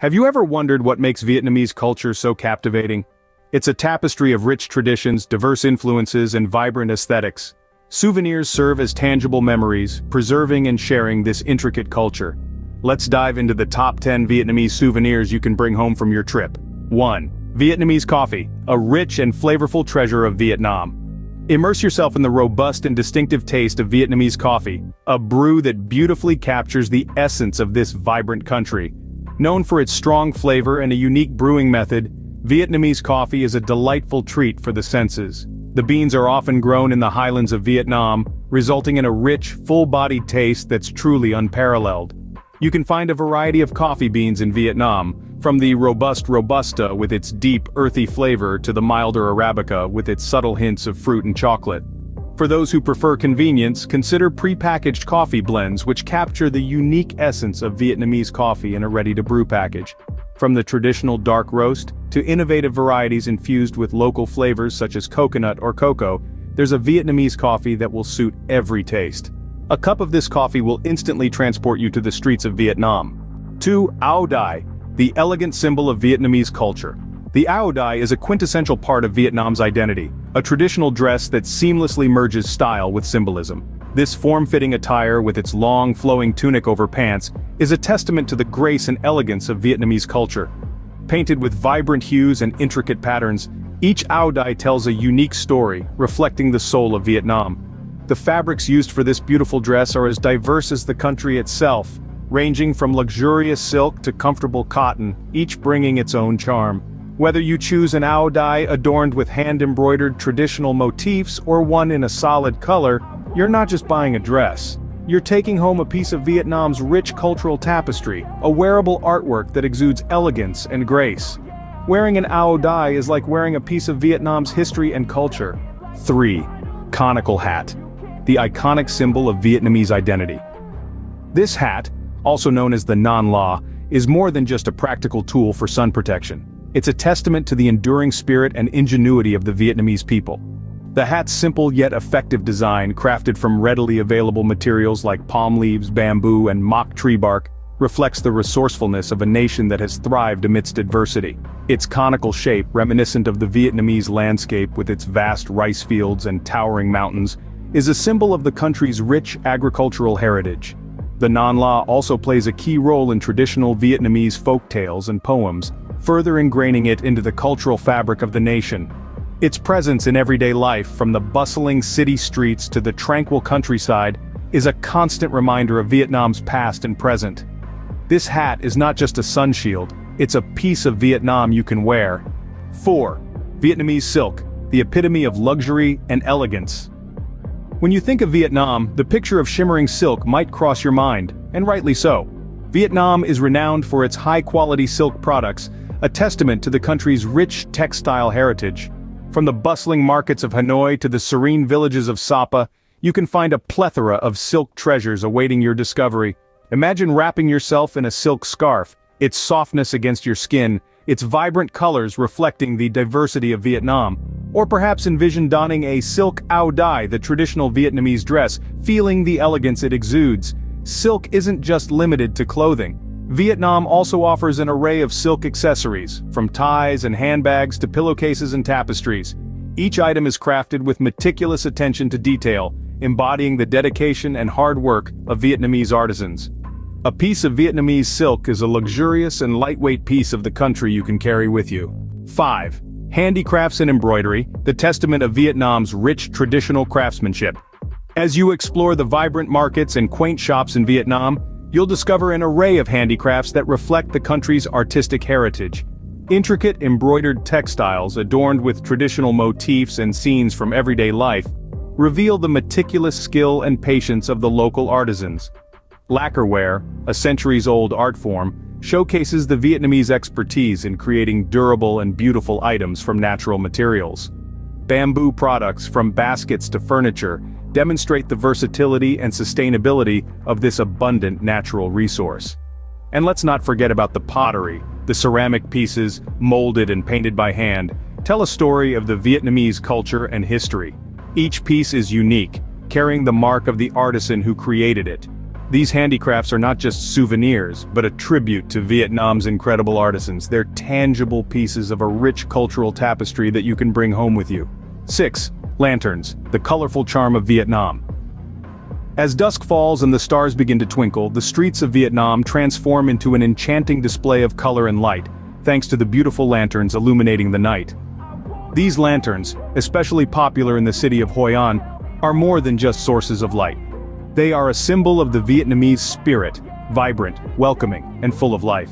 Have you ever wondered what makes Vietnamese culture so captivating? It's a tapestry of rich traditions, diverse influences, and vibrant aesthetics. Souvenirs serve as tangible memories, preserving and sharing this intricate culture. Let's dive into the top 10 Vietnamese souvenirs you can bring home from your trip. 1. Vietnamese coffee, a rich and flavorful treasure of Vietnam. Immerse yourself in the robust and distinctive taste of Vietnamese coffee, a brew that beautifully captures the essence of this vibrant country. Known for its strong flavor and a unique brewing method, Vietnamese coffee is a delightful treat for the senses. The beans are often grown in the highlands of Vietnam, resulting in a rich, full-bodied taste that's truly unparalleled. You can find a variety of coffee beans in Vietnam, from the robust Robusta with its deep, earthy flavor to the milder Arabica with its subtle hints of fruit and chocolate. For those who prefer convenience, consider pre-packaged coffee blends which capture the unique essence of Vietnamese coffee in a ready-to-brew package. From the traditional dark roast to innovative varieties infused with local flavors such as coconut or cocoa, there's a Vietnamese coffee that will suit every taste. A cup of this coffee will instantly transport you to the streets of Vietnam. 2. Áo Dài, the elegant symbol of Vietnamese culture. The Áo Dài is a quintessential part of Vietnam's identity, a traditional dress that seamlessly merges style with symbolism. This form-fitting attire with its long flowing tunic over pants is a testament to the grace and elegance of Vietnamese culture. Painted with vibrant hues and intricate patterns, each Áo Dài tells a unique story, reflecting the soul of Vietnam. The fabrics used for this beautiful dress are as diverse as the country itself, ranging from luxurious silk to comfortable cotton, each bringing its own charm. Whether you choose an Áo Dài adorned with hand-embroidered traditional motifs or one in a solid color, you're not just buying a dress. You're taking home a piece of Vietnam's rich cultural tapestry, a wearable artwork that exudes elegance and grace. Wearing an Áo Dài is like wearing a piece of Vietnam's history and culture. 3. Conical hat, the iconic symbol of Vietnamese identity. This hat, also known as the nón lá, is more than just a practical tool for sun protection. It's a testament to the enduring spirit and ingenuity of the Vietnamese people. The hat's simple yet effective design, crafted from readily available materials like palm leaves, bamboo, and mock tree bark, reflects the resourcefulness of a nation that has thrived amidst adversity. Its conical shape, reminiscent of the Vietnamese landscape with its vast rice fields and towering mountains, is a symbol of the country's rich agricultural heritage. The nón lá also plays a key role in traditional Vietnamese folk tales and poems, further ingraining it into the cultural fabric of the nation. Its presence in everyday life, from the bustling city streets to the tranquil countryside, is a constant reminder of Vietnam's past and present. This hat is not just a sun shield, it's a piece of Vietnam you can wear. 4. Vietnamese silk, the epitome of luxury and elegance. When you think of Vietnam, the picture of shimmering silk might cross your mind, and rightly so. Vietnam is renowned for its high-quality silk products, a testament to the country's rich textile heritage. From the bustling markets of Hanoi to the serene villages of Sapa, you can find a plethora of silk treasures awaiting your discovery. Imagine wrapping yourself in a silk scarf, its softness against your skin, its vibrant colors reflecting the diversity of Vietnam. Or perhaps envision donning a silk Áo Dài, the traditional Vietnamese dress, feeling the elegance it exudes. Silk isn't just limited to clothing. Vietnam also offers an array of silk accessories, from ties and handbags to pillowcases and tapestries. Each item is crafted with meticulous attention to detail, embodying the dedication and hard work of Vietnamese artisans. A piece of Vietnamese silk is a luxurious and lightweight piece of the country you can carry with you. 5. Handicrafts and embroidery, the testament of Vietnam's rich traditional craftsmanship. As you explore the vibrant markets and quaint shops in Vietnam, you'll discover an array of handicrafts that reflect the country's artistic heritage. Intricate embroidered textiles adorned with traditional motifs and scenes from everyday life reveal the meticulous skill and patience of the local artisans. Lacquerware, a centuries-old art form, showcases the Vietnamese expertise in creating durable and beautiful items from natural materials. Bamboo products, from baskets to furniture, demonstrate the versatility and sustainability of this abundant natural resource. And let's not forget about the pottery. The ceramic pieces, molded and painted by hand, tell a story of the Vietnamese culture and history. Each piece is unique, carrying the mark of the artisan who created it. These handicrafts are not just souvenirs, but a tribute to Vietnam's incredible artisans. They're tangible pieces of a rich cultural tapestry that you can bring home with you. 6. Lanterns, the colorful charm of Vietnam. As dusk falls and the stars begin to twinkle, the streets of Vietnam transform into an enchanting display of color and light, thanks to the beautiful lanterns illuminating the night. These lanterns, especially popular in the city of Hoi An, are more than just sources of light. They are a symbol of the Vietnamese spirit, vibrant, welcoming, and full of life.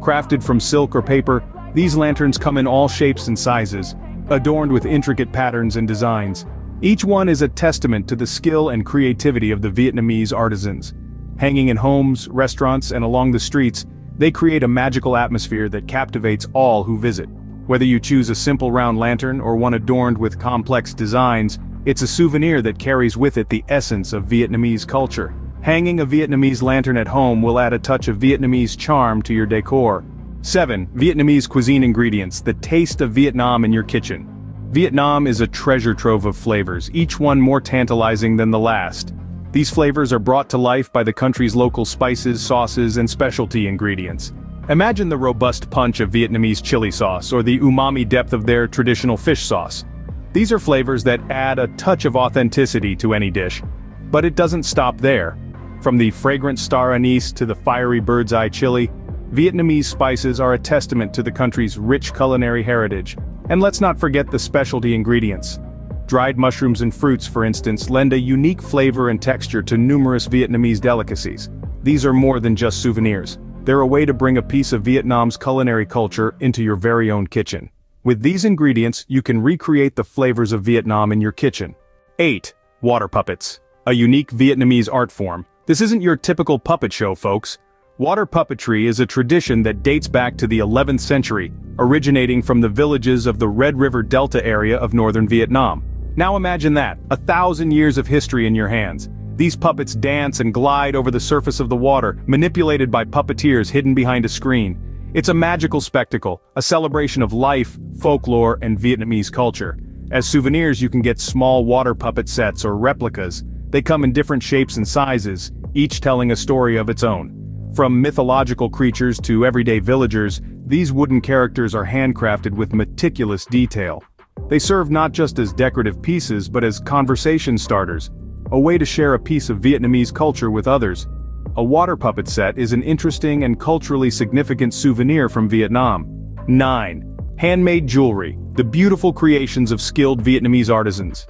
Crafted from silk or paper, these lanterns come in all shapes and sizes, adorned with intricate patterns and designs. Each one is a testament to the skill and creativity of the Vietnamese artisans. Hanging in homes, restaurants, and along the streets, they create a magical atmosphere that captivates all who visit. Whether you choose a simple round lantern or one adorned with complex designs, it's a souvenir that carries with it the essence of Vietnamese culture. Hanging a Vietnamese lantern at home will add a touch of Vietnamese charm to your decor. 7. Vietnamese cuisine ingredients, the taste of Vietnam in your kitchen. Vietnam is a treasure trove of flavors, each one more tantalizing than the last. These flavors are brought to life by the country's local spices, sauces, and specialty ingredients. Imagine the robust punch of Vietnamese chili sauce or the umami depth of their traditional fish sauce. These are flavors that add a touch of authenticity to any dish. But it doesn't stop there. From the fragrant star anise to the fiery bird's eye chili, Vietnamese spices are a testament to the country's rich culinary heritage. And let's not forget the specialty ingredients. Dried mushrooms and fruits, for instance, lend a unique flavor and texture to numerous Vietnamese delicacies. These are more than just souvenirs. They're a way to bring a piece of Vietnam's culinary culture into your very own kitchen. With these ingredients, you can recreate the flavors of Vietnam in your kitchen. 8. Water puppets, a unique Vietnamese art form. This isn't your typical puppet show, folks. Water puppetry is a tradition that dates back to the 11th century, originating from the villages of the Red River Delta area of northern Vietnam. Now imagine that, 1,000 years of history in your hands. These puppets dance and glide over the surface of the water, manipulated by puppeteers hidden behind a screen. It's a magical spectacle, a celebration of life, folklore, and Vietnamese culture. As souvenirs, you can get small water puppet sets or replicas. They come in different shapes and sizes, each telling a story of its own. From mythological creatures to everyday villagers, these wooden characters are handcrafted with meticulous detail. They serve not just as decorative pieces but as conversation starters, a way to share a piece of Vietnamese culture with others. A water puppet set is an interesting and culturally significant souvenir from Vietnam. 9. Handmade jewelry, the beautiful creations of skilled Vietnamese artisans.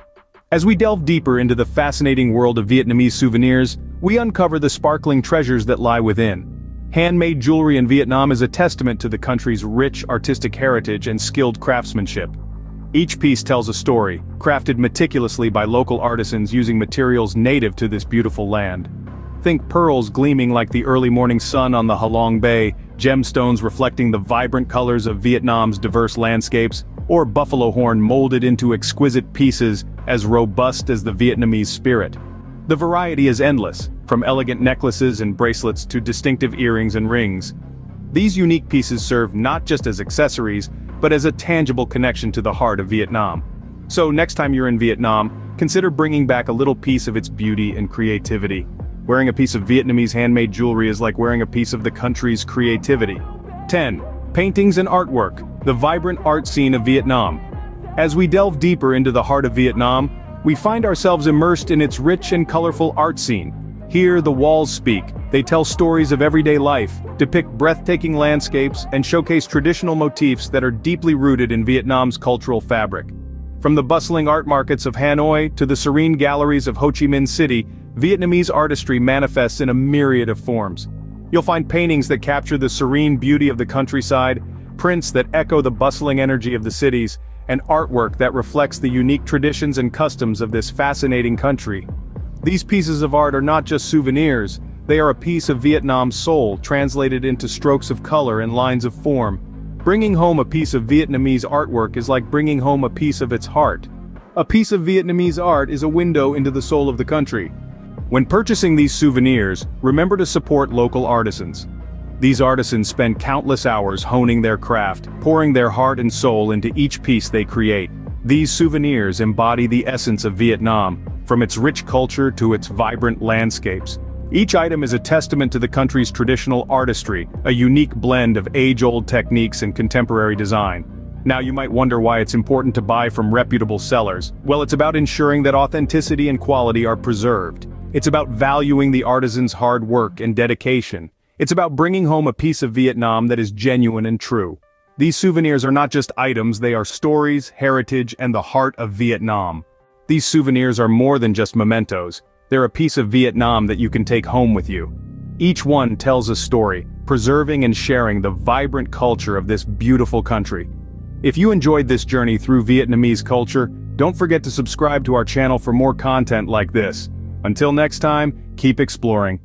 As we delve deeper into the fascinating world of Vietnamese souvenirs, we uncover the sparkling treasures that lie within. Handmade jewelry in Vietnam is a testament to the country's rich artistic heritage and skilled craftsmanship. Each piece tells a story, crafted meticulously by local artisans using materials native to this beautiful land. Think pearls gleaming like the early morning sun on the Halong Bay, gemstones reflecting the vibrant colors of Vietnam's diverse landscapes, or buffalo horn molded into exquisite pieces as robust as the Vietnamese spirit. The variety is endless, from elegant necklaces and bracelets to distinctive earrings and rings. These unique pieces serve not just as accessories, but as a tangible connection to the heart of Vietnam. So next time you're in Vietnam, consider bringing back a little piece of its beauty and creativity. Wearing a piece of Vietnamese handmade jewelry is like wearing a piece of the country's creativity. 10. Paintings and artwork, the vibrant art scene of Vietnam. As we delve deeper into the heart of Vietnam, we find ourselves immersed in its rich and colorful art scene. Here, the walls speak. They tell stories of everyday life, depict breathtaking landscapes, and showcase traditional motifs that are deeply rooted in Vietnam's cultural fabric. From the bustling art markets of Hanoi to the serene galleries of Ho Chi Minh City, Vietnamese artistry manifests in a myriad of forms. You'll find paintings that capture the serene beauty of the countryside, prints that echo the bustling energy of the cities, and artwork that reflects the unique traditions and customs of this fascinating country. These pieces of art are not just souvenirs, they are a piece of Vietnam's soul translated into strokes of color and lines of form. Bringing home a piece of Vietnamese artwork is like bringing home a piece of its heart. A piece of Vietnamese art is a window into the soul of the country. When purchasing these souvenirs, remember to support local artisans. These artisans spend countless hours honing their craft, pouring their heart and soul into each piece they create. These souvenirs embody the essence of Vietnam, from its rich culture to its vibrant landscapes. Each item is a testament to the country's traditional artistry, a unique blend of age-old techniques and contemporary design. Now you might wonder why it's important to buy from reputable sellers. Well, it's about ensuring that authenticity and quality are preserved. It's about valuing the artisan's hard work and dedication. It's about bringing home a piece of Vietnam that is genuine and true. These souvenirs are not just items, they are stories, heritage, and the heart of Vietnam. These souvenirs are more than just mementos. They're a piece of Vietnam that you can take home with you. Each one tells a story, preserving and sharing the vibrant culture of this beautiful country. If you enjoyed this journey through Vietnamese culture, don't forget to subscribe to our channel for more content like this. Until next time, keep exploring.